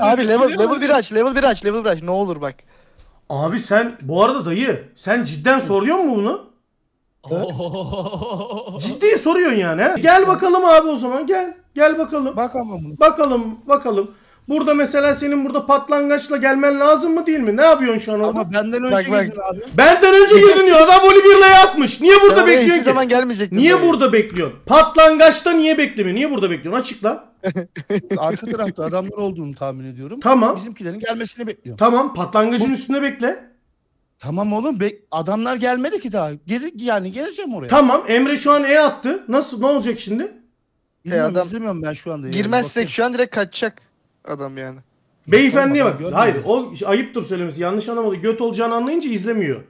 Abi level 1 aç ne olur bak. Abi sen bu arada dayı sen cidden soruyor mu bunu? Ciddi soruyorsun yani he? Gel bakalım abi o zaman gel bakalım. Bakalım. Burada mesela senin burada patlangaçla gelmen lazım mı değil mi? Ne yapıyorsun şu an orada? Ama benden önce girdin abi. Benden önce girdin ya. Adam voleybol'la yatmış. Niye burada bekliyorsun ki? Niye burada bekliyorsun? Patlangaçta niye beklemiyor? Niye burada bekliyorsun? Açıkla. Arka tarafta adamlar olduğunu tahmin ediyorum. Tamam. Bizimkilerin gelmesini bekliyorum. Tamam. Patlangacın üstünde bekle. Tamam oğlum. Adamlar gelmedi ki daha. Yani geleceğim oraya. Tamam. Emre şu an attı. Nasıl? Ne olacak şimdi? İzlemiyorum ben şu anda. Yani. Girmezsek şu an direkt kaçacak. Adam yani. Beyefendiye bak. Hayır, o ayıptır söylemesi. Yanlış anlamadı. Göt olacağını anlayınca izlemiyor.